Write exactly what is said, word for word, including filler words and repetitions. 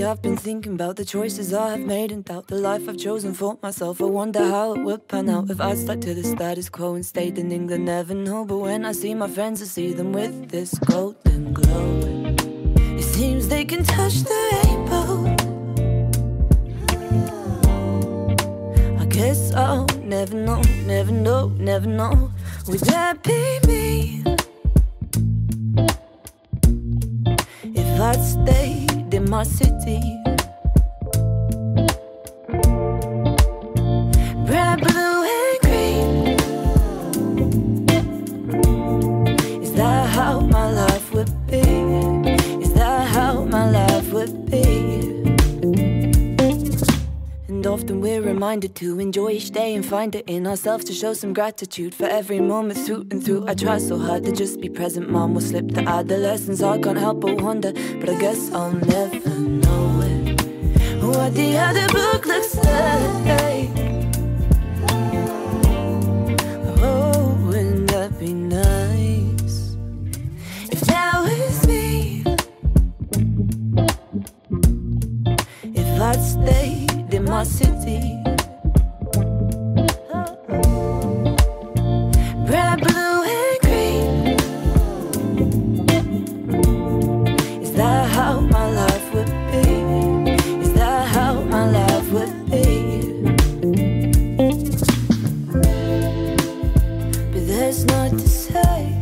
Lately I've been thinking about the choices I have made and doubt the life I've chosen for myself. I wonder how it would pan out if I stuck to the status quo and stayed in England, never know. But when I see my friends, I see them with this golden glow. It seems they can touch the rainbow. I guess I'll never know, never know, never know. Would that be me? If I'd stayed in my city, bright blue and green, is that how my life would be? Is that how my life would be? And often we're reminded to enjoy each day and find it in ourselves to show some gratitude for every moment through and through. I try so hard to just be present, mom will slip the adolescence. I can't help but wonder, but I guess I'll never know it, what the other book looks like. Oh, wouldn't that be nice if that was me? If I'd stay in my city, bright blue and green, is that how my life would be? Is that how my life would be? But there's not to say.